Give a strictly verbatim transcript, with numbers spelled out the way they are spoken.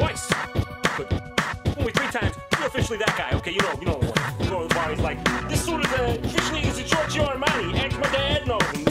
twice. But only three times, you're officially that guy, okay? You know, you know the one. You know the bar, he's like, this suit is a, officially is a Giorgio Armani. Ex, my dad knows him.